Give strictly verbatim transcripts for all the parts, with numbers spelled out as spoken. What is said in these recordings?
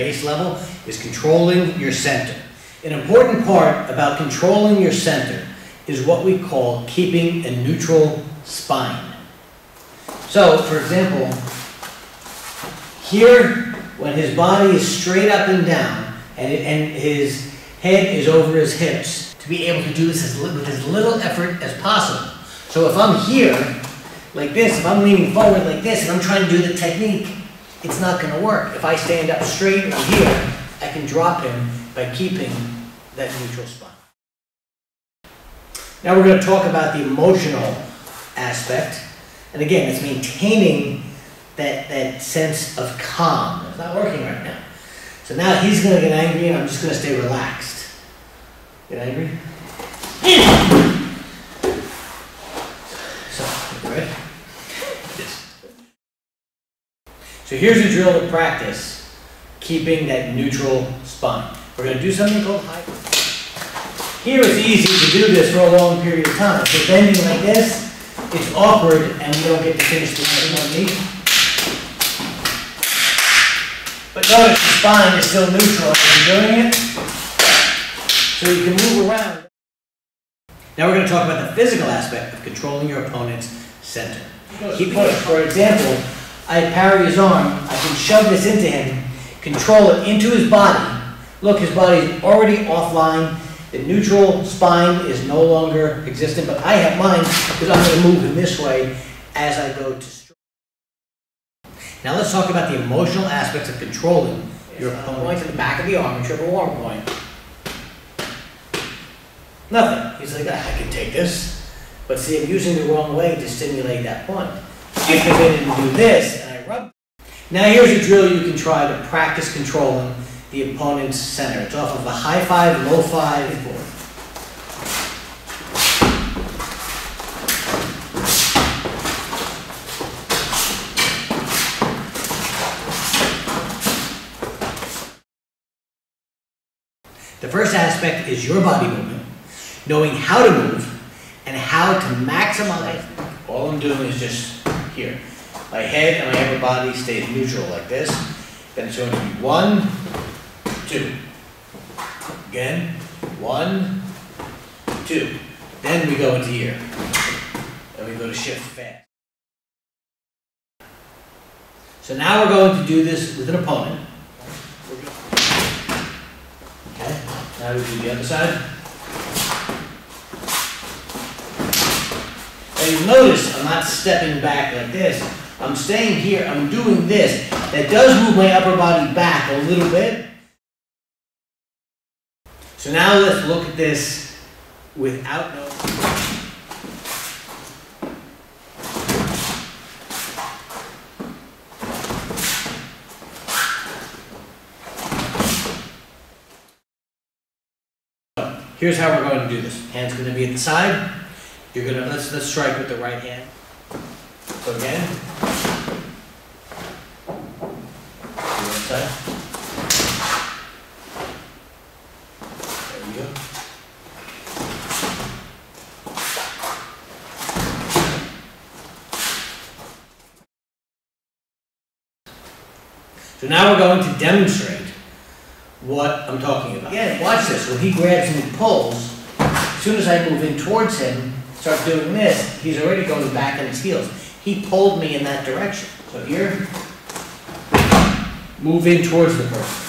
base level, is controlling your center. An important part about controlling your center is what we call keeping a neutral spine. So, for example, here, when his body is straight up and down, and, it, and his head is over his hips, to be able to do this as, with as little effort as possible. So if I'm here, like this, if I'm leaning forward like this, and I'm trying to do the technique, it's not going to work. If I stand up straight or here, I can drop him by keeping that neutral spine. Now we're going to talk about the emotional aspect. And again, it's maintaining that, that sense of calm. It's not working right now. So now he's going to get angry, and I'm just going to stay relaxed. Get angry? So, right? Yes. So here's a drill to practice keeping that neutral spine. We're going to do something called high. Here it's easy to do this for a long period of time. So bending like this, it's awkward, and we don't get to finish the technique. But notice the spine is still neutral as you're doing it, so you can move around. Now we're going to talk about the physical aspect of controlling your opponent's center. Keep pushing. For example, I parry his arm, I can shove this into him, control it into his body. Look, his body's already offline, the neutral spine is no longer existent, but I have mine because I'm going to move him this way as I go to strike. Now let's talk about the emotional aspects of controlling your opponent. Point to the back of the arm, triple warmer point. Nothing. He's like, ah, I can take this. But see, I'm using the wrong way to stimulate that point. If I didn't do this, and I rub. Now here's a drill you can try to practice controlling the opponent's center. It's off of a high five, low five, and four. The first aspect is your body movement, knowing how to move and how to maximize. All I'm doing is just here. My head and my upper body stays neutral like this. Then it's going to be one, two. Again, one, two. Then we go into here. And we go to shift fast. So now we're going to do this with an opponent. Now we do the other side. Now you've noticed I'm not stepping back like this. I'm staying here. I'm doing this. That does move my upper body back a little bit. So now let's look at this without no. Here's how we're going to do this. Hand's going to be at the side. You're going to, let's, let's strike with the right hand. So again. The right side. There we go. So now we're going to demonstrate what I'm talking about. Again, watch this. When he grabs and pulls, as soon as I move in towards him, start doing this, he's already going back on his heels. He pulled me in that direction. So here, move in towards the person.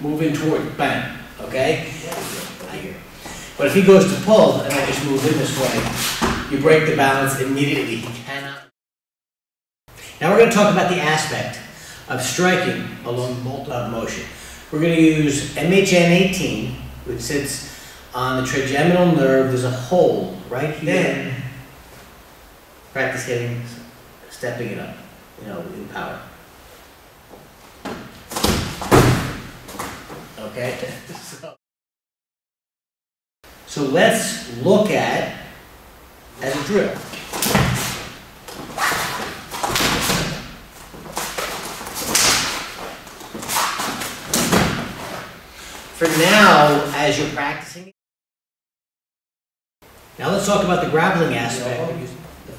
Move in towards, bang, okay? But if he goes to pull, and I just move in this way, you break the balance immediately. He cannot. Now we're going to talk about the aspect of striking along multiple motion. We're going to use M H N eighteen, which sits on the trigeminal nerve. There's a hole right here. Then, practice hitting, stepping it up, you know, in power. Okay? So let's look at as a drill. For now, as you're practicing. Now let's talk about the grappling aspect. The elbow.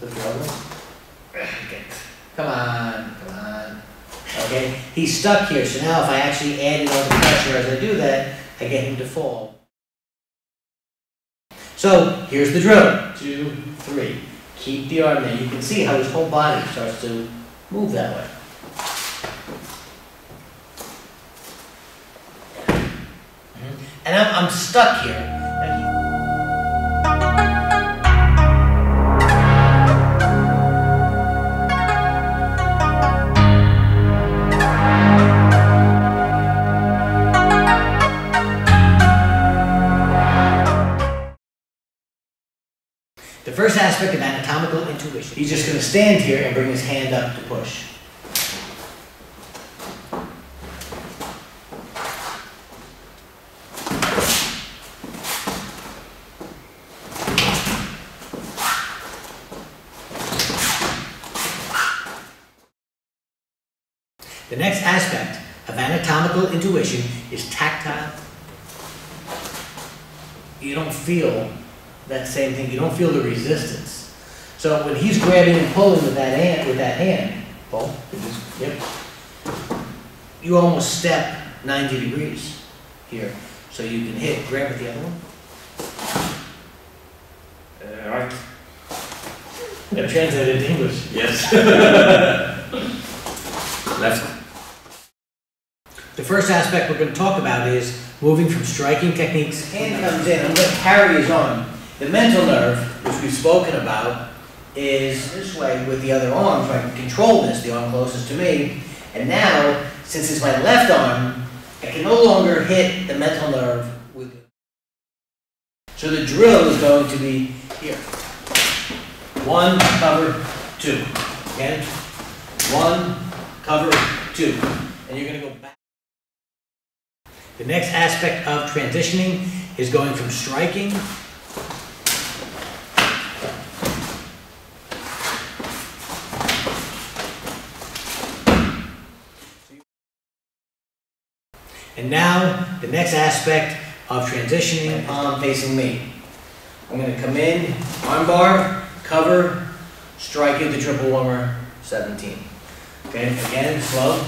The elbow. Okay. Come on, come on. Okay, he's stuck here, so now if I actually add in all the pressure as I do that, I get him to fall. So here's the drill. Two, three. Keep the arm there. You can see how his whole body starts to move that way. And I'm, I'm stuck here. The first aspect of anatomical intuition. He's just going to stand here and bring his hand up to push. The next aspect of anatomical intuition is tactile. You don't feel that same thing. You don't feel the resistance. So when he's grabbing and pulling with that hand, with that hand, pull, yep, you almost step ninety degrees here. So you can hit, grab with the other one. All right. That translated to English. Yes. Left. The first aspect we're going to talk about is moving from striking techniques. Hand comes in, I'm going to carry his arm. The mental nerve, which we've spoken about, is this way with the other arm, so I can control this, the arm closest to me. And now, since it's my left arm, I can no longer hit the mental nerve with it. So the drill is going to be here. One, cover, two. Again. One, cover, two. And you're going to go back. The next aspect of transitioning is going from striking and now the next aspect of transitioning, palm facing me. I'm going to come in, arm bar, cover, strike into triple warmer seventeen. Okay, again, slow.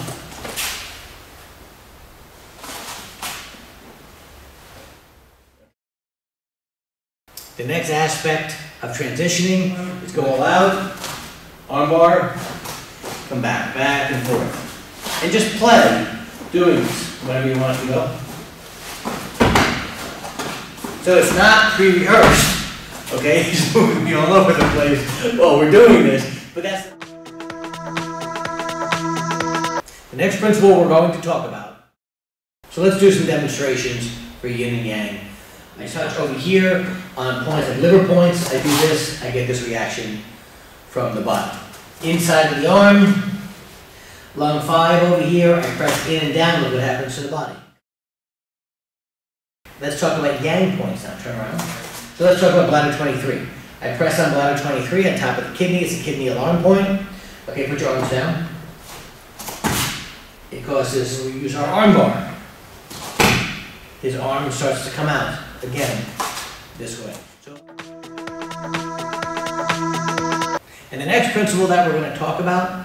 The next aspect of transitioning is go all out, arm bar, come back, back and forth. And just play doing this, whatever you want to go. So it's not pre-rehearsed, okay? He's moving me all over the place while we're doing this, but that's the next principle we're going to talk about. So let's do some demonstrations for yin and yang. I touch over here on points and liver points. I do this, I get this reaction from the bottom. Inside of the arm, lung five over here, I press in and down, look what happens to the body. Let's talk about yang points now, turn around. So let's talk about bladder twenty-three. I press on bladder twenty-three on top of the kidney, it's a kidney alarm point. Okay, put your arms down. It causes, we use our arm bar. His arm starts to come out. Again, this way. So, and the next principle that we're going to talk about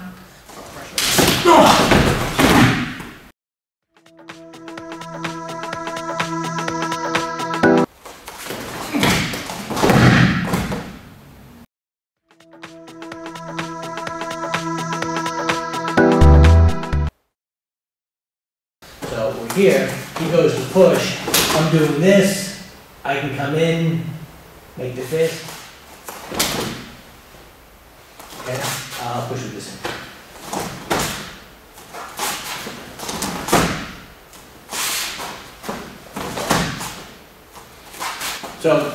so over here, he goes to push. I'm doing this. I can come in, make the fist. Okay, I'll push with this in. So.